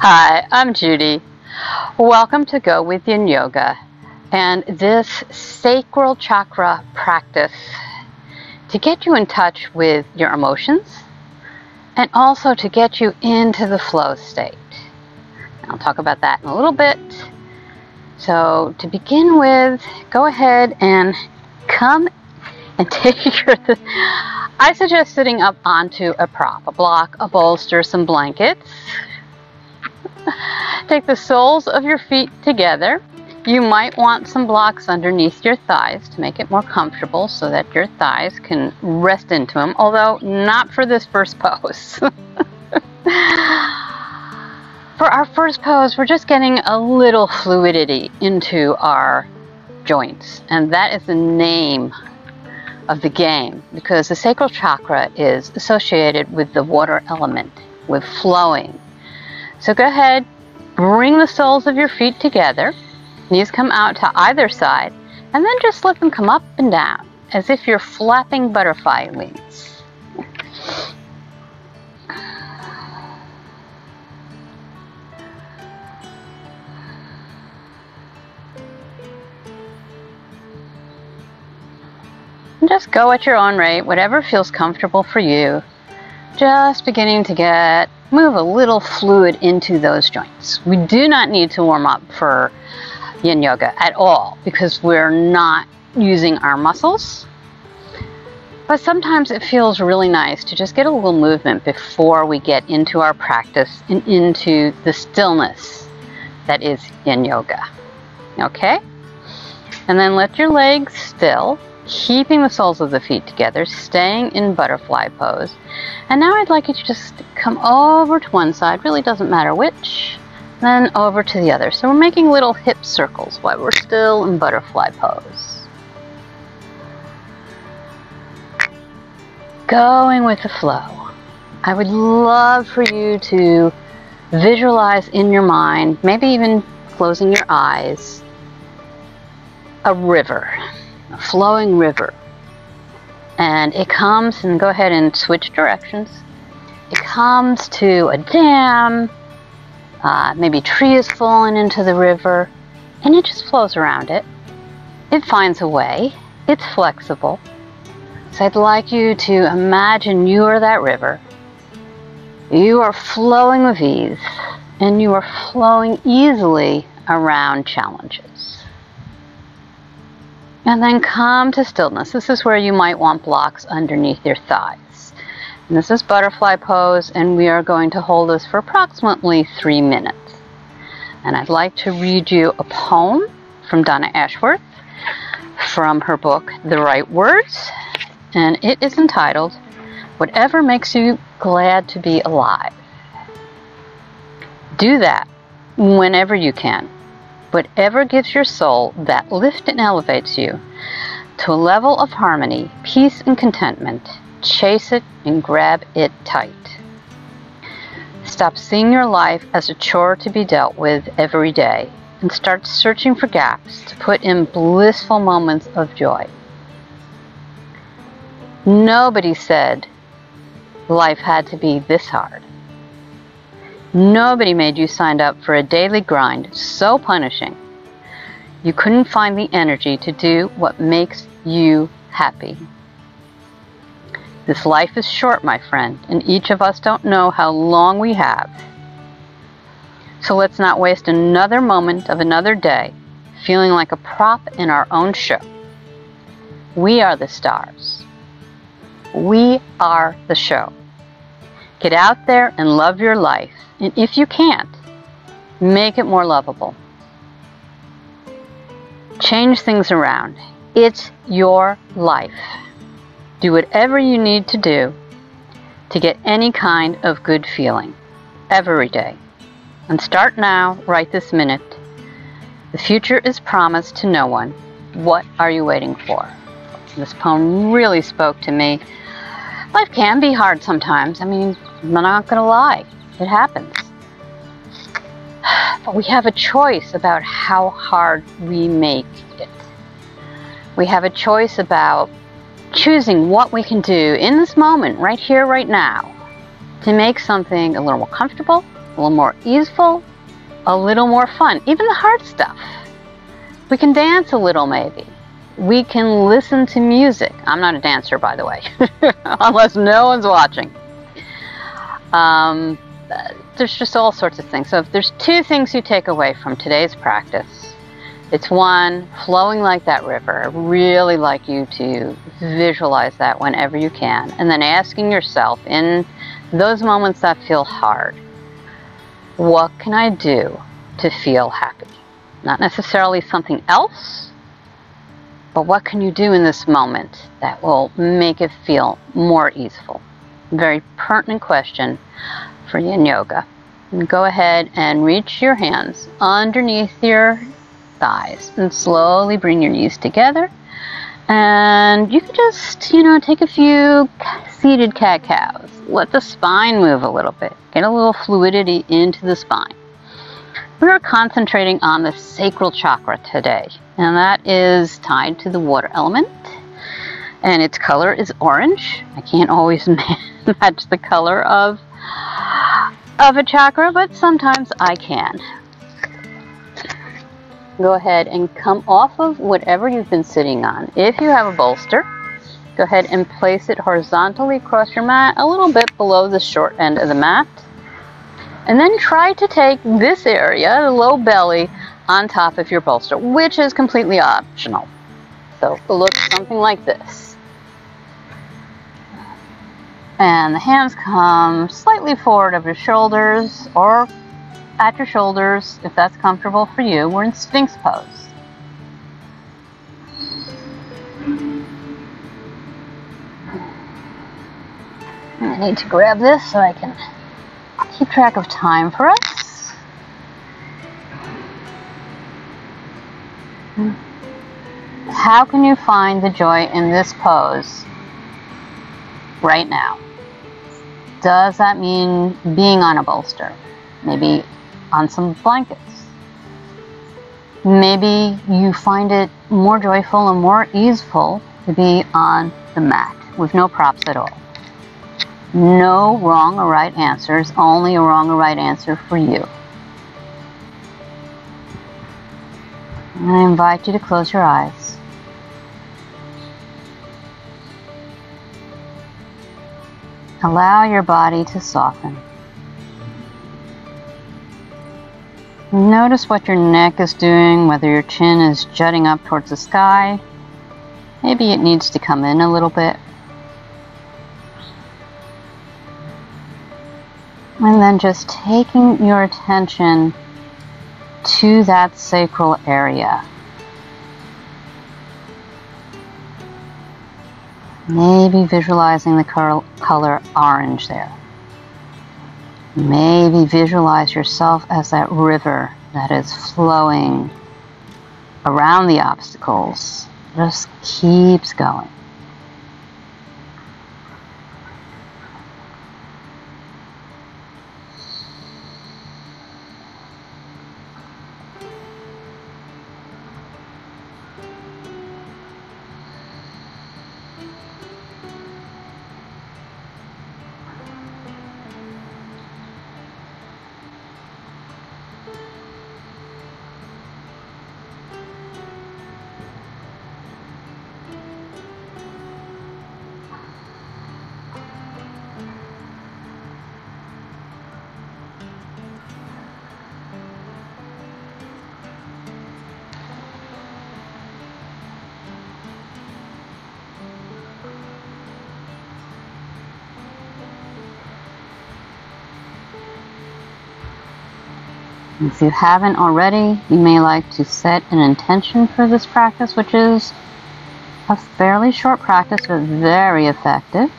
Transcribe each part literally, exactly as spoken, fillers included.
Hi, I'm Judy. Welcome to Go With Yin Yoga and this sacral chakra practice to get you in touch with your emotions and also to get you into the flow state. I'll talk about that in a little bit. So to begin with, go ahead and come and take your... I suggest sitting up onto a prop, a block, a bolster, some blankets. Take the soles of your feet together. You might want some blocks underneath your thighs to make it more comfortable so that your thighs can rest into them, although not for this first pose. For our first pose, we're just getting a little fluidity into our joints, and that is the name of the game, because the sacral chakra is associated with the water element, with flowing. So go ahead, bring the soles of your feet together, knees come out to either side, and then just let them come up and down as if you're flapping butterfly wings. And just go at your own rate, whatever feels comfortable for you. Just beginning to get, move a little fluid into those joints. We do not need to warm up for yin yoga at all because we're not using our muscles. But sometimes it feels really nice to just get a little movement before we get into our practice and into the stillness that is yin yoga. Okay? And then let your legs still, keeping the soles of the feet together, staying in butterfly pose. And now I'd like you to just come over to one side, really doesn't matter which, then over to the other. So we're making little hip circles while we're still in butterfly pose. Going with the flow. I would love for you to visualize in your mind, maybe even closing your eyes, a river. A flowing river, and it comes, and go ahead and switch directions, it comes to a dam, uh, maybe a tree has fallen into the river, and it just flows around it. It finds a way, it's flexible. So I'd like you to imagine you are that river, you are flowing with ease, and you are flowing easily around challenges. And then come to stillness. This is where you might want blocks underneath your thighs. And this is butterfly pose, and we are going to hold this for approximately three minutes. And I'd like to read you a poem from Donna Ashworth from her book, The Right Words. And it is entitled, Whatever Makes You Glad to Be Alive. Do that whenever you can. Whatever gives your soul that lift and elevates you to a level of harmony, peace, and contentment, chase it and grab it tight. Stop seeing your life as a chore to be dealt with every day and start searching for gaps to put in blissful moments of joy. Nobody said life had to be this hard. Nobody made you sign up for a daily grind so punishing you couldn't find the energy to do what makes you happy. This life is short, my friend, and each of us don't know how long we have. So let's not waste another moment of another day feeling like a prop in our own show. We are the stars. We are the show. Get out there and love your life. And if you can't, make it more lovable. Change things around. It's your life. Do whatever you need to do to get any kind of good feeling every day. And start now, right this minute. The future is promised to no one. What are you waiting for? This poem really spoke to me. Life can be hard sometimes. I mean, I'm not going to lie. It happens. But we have a choice about how hard we make it. We have a choice about choosing what we can do in this moment, right here, right now, to make something a little more comfortable, a little more easeful, a little more fun. Even the hard stuff. We can dance a little maybe. We can listen to music. I'm not a dancer, by the way, unless no one's watching. Um, there's just all sorts of things. So if there's two things you take away from today's practice, it's one, flowing like that river. I really like you to visualize that whenever you can. And then asking yourself in those moments that feel hard, what can I do to feel happy? Not necessarily something else, but what can you do in this moment that will make it feel more easeful? Very pertinent question for Yin Yoga. And go ahead and reach your hands underneath your thighs and slowly bring your knees together. And you can just, you know, take a few seated cat-cows. Let the spine move a little bit. Get a little fluidity into the spine. We are concentrating on the sacral chakra today, and that is tied to the water element, and its color is orange. I can't always match the color of, of a chakra, but sometimes I can. Go ahead and come off of whatever you've been sitting on. If you have a bolster, go ahead and place it horizontally across your mat, a little bit below the short end of the mat. And then try to take this area, the low belly, on top of your bolster, which is completely optional. So it looks something like this. And the hands come slightly forward of your shoulders or at your shoulders, if that's comfortable for you. We're in Sphinx Pose. I need to grab this so I can keep track of time for us. How can you find the joy in this pose right now? Does that mean being on a bolster? Maybe on some blankets. Maybe you find it more joyful and more easeful to be on the mat with no props at all. No wrong or right answers, only a wrong or right answer for you. And I invite you to close your eyes. Allow your body to soften. Notice what your neck is doing, whether your chin is jutting up towards the sky. Maybe it needs to come in a little bit. And then just taking your attention to that sacral area. Maybe visualizing the color orange there. Maybe visualize yourself as that river that is flowing around the obstacles. Just keeps going. If you haven't already, you may like to set an intention for this practice, which is a fairly short practice, but very effective.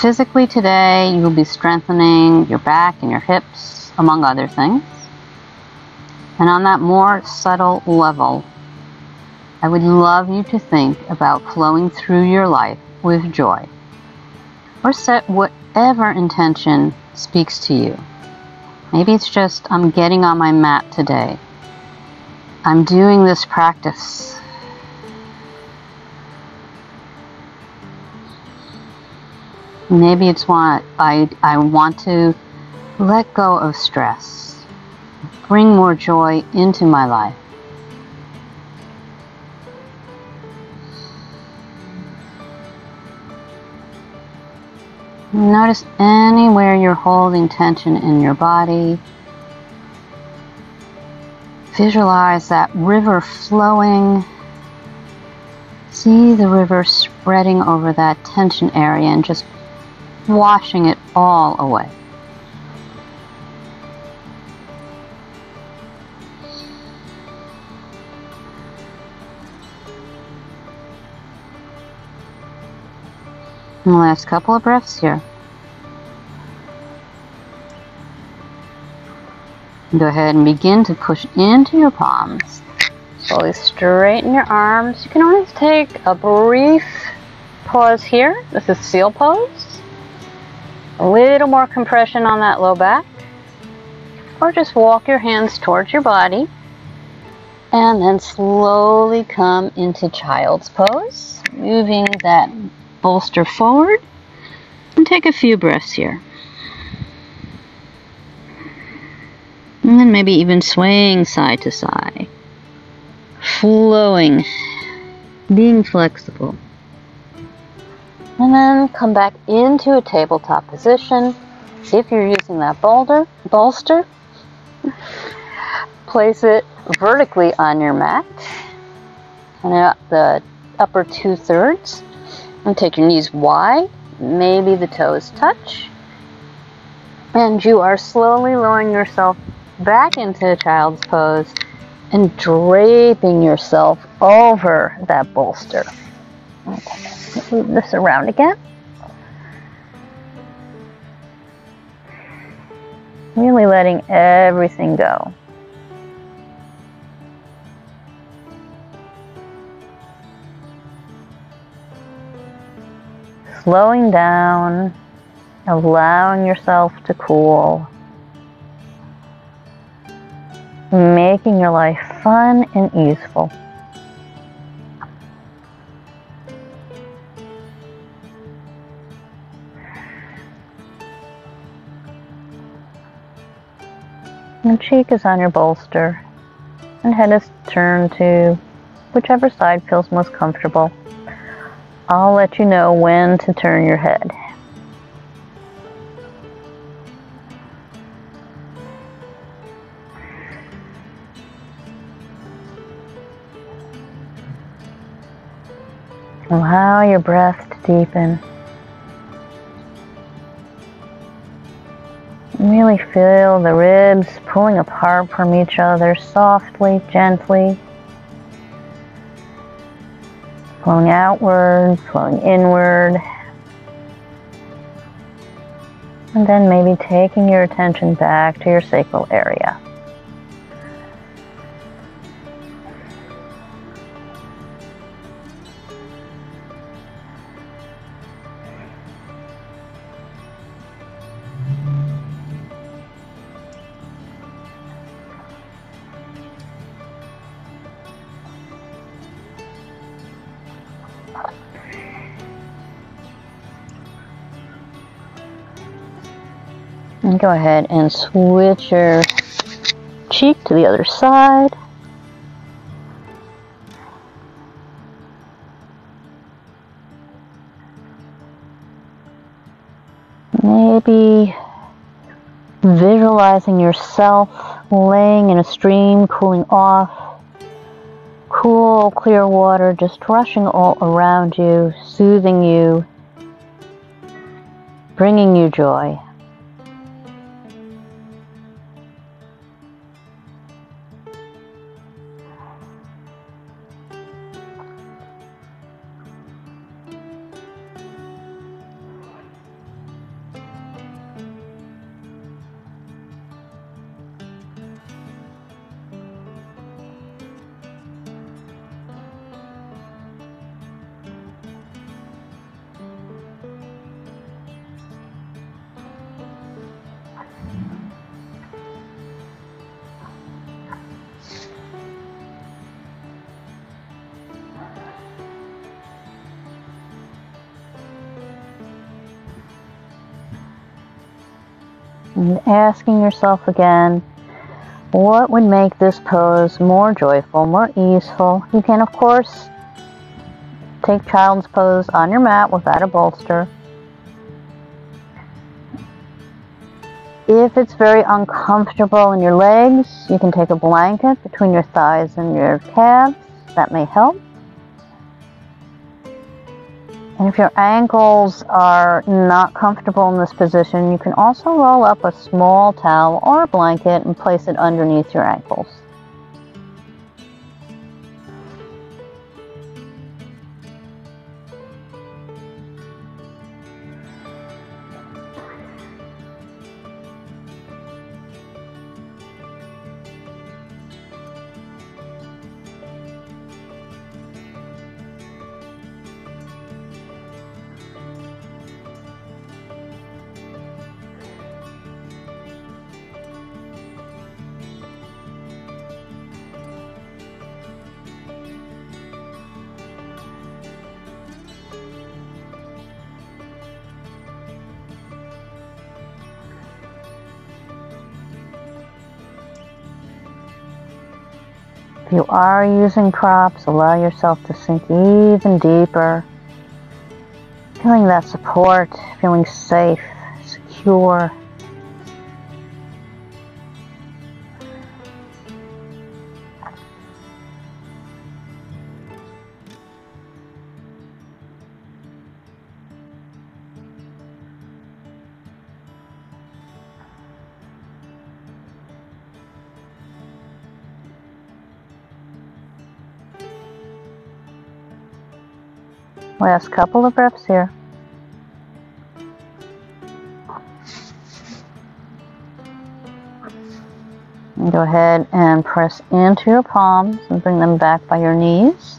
Physically today, you will be strengthening your back and your hips, among other things. And on that more subtle level, I would love you to think about flowing through your life with joy, or set whatever intention speaks to you. Maybe it's just, I'm getting on my mat today. I'm doing this practice. Maybe it's what I, I want to Let go of stress. Bring more joy into my life. Notice anywhere you're holding tension in your body. Visualize that river flowing. See the river spreading over that tension area and just washing it all away. And the last couple of breaths here. Go ahead and begin to push into your palms. Slowly straighten your arms. You can always take a brief pause here. This is seal pose. A little more compression on that low back. Or just walk your hands towards your body. And then slowly come into child's pose. Moving that bolster forward and take a few breaths here. And then maybe even swaying side to side, flowing, being flexible. And then come back into a tabletop position. If you're using that boulder, bolster, place it vertically on your mat, and out the upper two-thirds. And take your knees wide, maybe the toes touch. And you are slowly lowering yourself back into child's pose and draping yourself over that bolster. Okay, move this around again. Really letting everything go. Slowing down, allowing yourself to cool, making your life fun and easeful. Your cheek is on your bolster and head is turned to whichever side feels most comfortable. I'll let you know when to turn your head. Allow your breath to deepen. Really feel the ribs pulling apart from each other softly, gently. Flowing outward, flowing inward. And then maybe taking your attention back to your sacral area. And go ahead and switch your cheek to the other side. Maybe visualizing yourself laying in a stream, cooling off. Cool, clear water just rushing all around you, soothing you, bringing you joy. and asking yourself again, what would make this pose more joyful, more easeful? You can, of course, take child's pose on your mat without a bolster. If it's very uncomfortable in your legs, you can take a blanket between your thighs and your calves. That may help. And if your ankles are not comfortable in this position, you can also roll up a small towel or a blanket and place it underneath your ankles. If you are using props, allow yourself to sink even deeper, feeling that support, feeling safe, secure. Last couple of reps here. And go ahead and press into your palms and bring them back by your knees.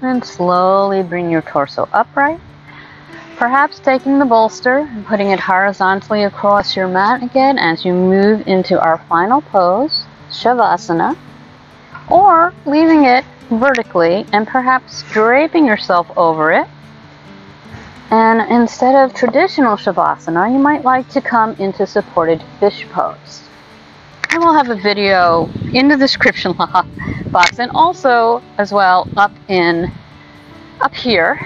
And slowly bring your torso upright. Perhaps taking the bolster and putting it horizontally across your mat again as you move into our final pose, Savasana, or leaving it vertically and perhaps draping yourself over it. And instead of traditional Savasana, you might like to come into supported fish pose. I will have a video in the description box and also as well up in up here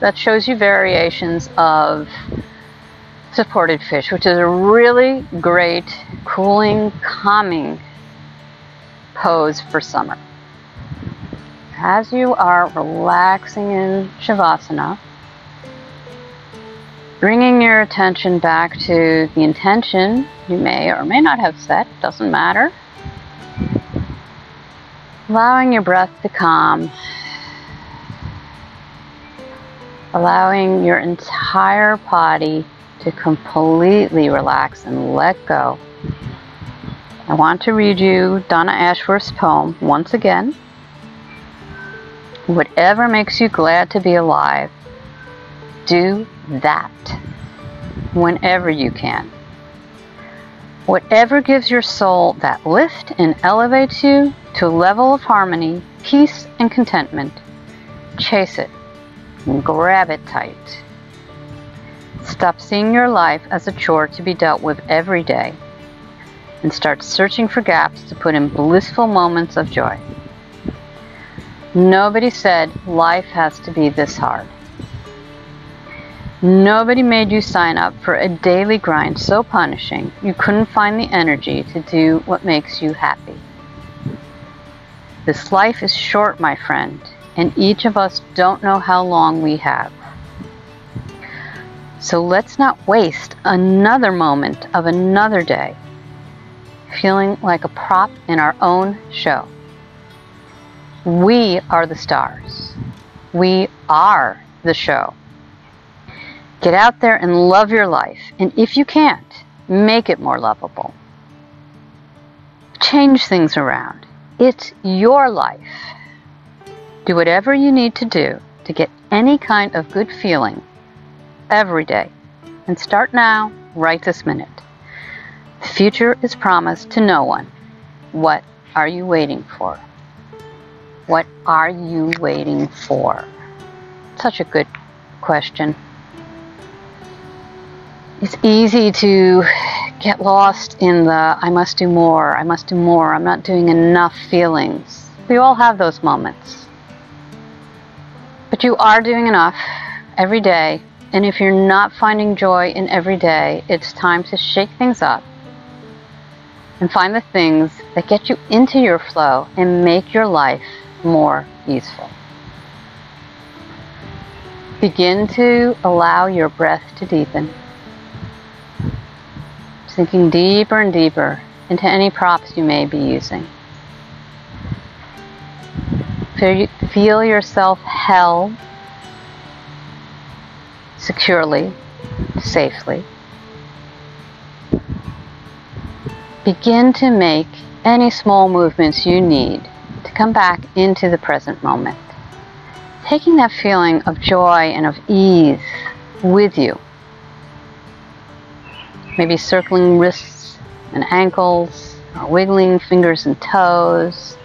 that shows you variations of supported fish, which is a really great cooling, calming pose for summer. As you are relaxing in Savasana, bringing your attention back to the intention you may or may not have set, doesn't matter. Allowing your breath to calm. Allowing your entire body to completely relax and let go. I want to read you Donna Ashworth's poem once again. Whatever makes you glad to be alive, do that whenever you can. Whatever gives your soul that lift and elevates you to a level of harmony, peace, and contentment, chase it and grab it tight. Stop seeing your life as a chore to be dealt with every day and start searching for gaps to put in blissful moments of joy. Nobody said life has to be this hard. Nobody made you sign up for a daily grind so punishing you couldn't find the energy to do what makes you happy. This life is short, my friend, and each of us don't know how long we have. So let's not waste another moment of another day feeling like a prop in our own show. We are the stars. We are the show. Get out there and love your life. And if you can't, make it more lovable. Change things around. It's your life. Do whatever you need to do to get any kind of good feeling every day. And start now, right this minute. The future is promised to no one. What are you waiting for? What are you waiting for? Such a good question. It's easy to get lost in the I must do more, I must do more, I'm not doing enough feelings. We all have those moments. But you are doing enough every day, and if you're not finding joy in every day, it's time to shake things up and find the things that get you into your flow and make your life more easeful. Begin to allow your breath to deepen, sinking deeper and deeper into any props you may be using. Feel yourself held securely, safely. Begin to make any small movements you need to come back into the present moment, taking that feeling of joy and of ease with you. Maybe circling wrists and ankles, or wiggling fingers and toes,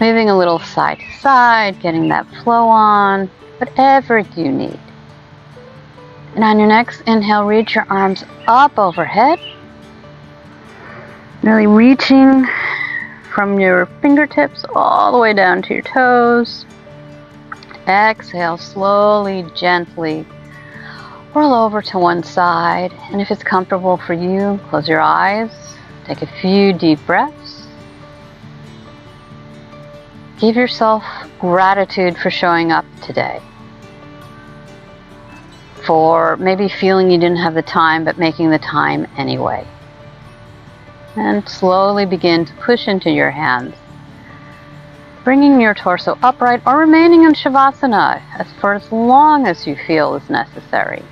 moving a little side to side, getting that flow on, whatever you need. And on your next inhale, reach your arms up overhead, really reaching from your fingertips all the way down to your toes. Exhale, slowly, gently, roll over to one side, and if it's comfortable for you, close your eyes, take a few deep breaths. Give yourself gratitude for showing up today, for maybe feeling you didn't have the time, but making the time anyway. And slowly begin to push into your hands, bringing your torso upright or remaining in Shavasana as for as long as you feel is necessary.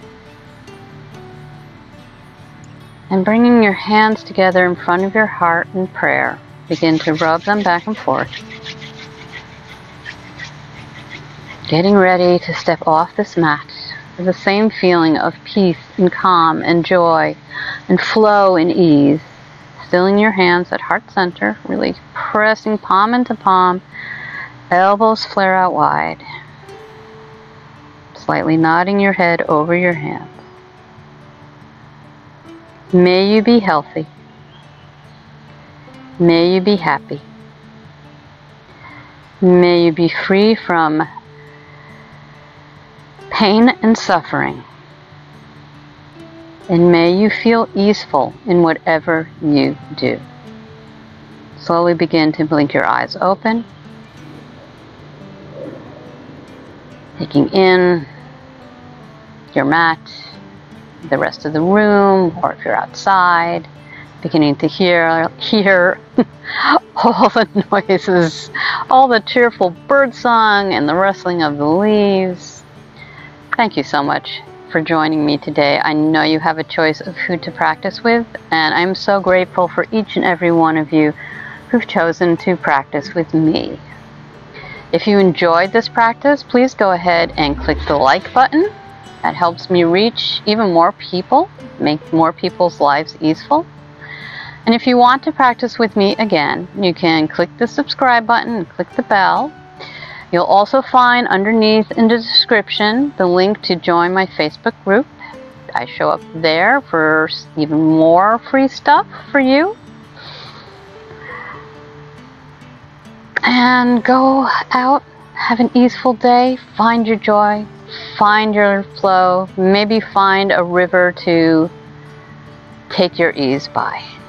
And bringing your hands together in front of your heart in prayer, begin to rub them back and forth. Getting ready to step off this mat with the same feeling of peace and calm and joy and flow and ease. Filling your hands at heart center, really pressing palm into palm, elbows flare out wide, slightly nodding your head over your hands. May you be healthy. May you be happy. May you be free from pain and suffering. And may you feel easeful in whatever you do. Slowly begin to blink your eyes open, taking in your mat, the rest of the room, or if you're outside, beginning to hear, hear all the noises, all the cheerful bird song and the rustling of the leaves. Thank you so much for joining me today. I know you have a choice of who to practice with, and I'm so grateful for each and every one of you who've chosen to practice with me. If you enjoyed this practice, please go ahead and click the like button. That helps me reach even more people, make more people's lives easeful. And if you want to practice with me again, you can click the subscribe button and click the bell. You'll also find underneath in the description the link to join my Facebook group. I show up there for even more free stuff for you. And go out, have an easeful day, find your joy, find your flow, maybe find a river to take your ease by.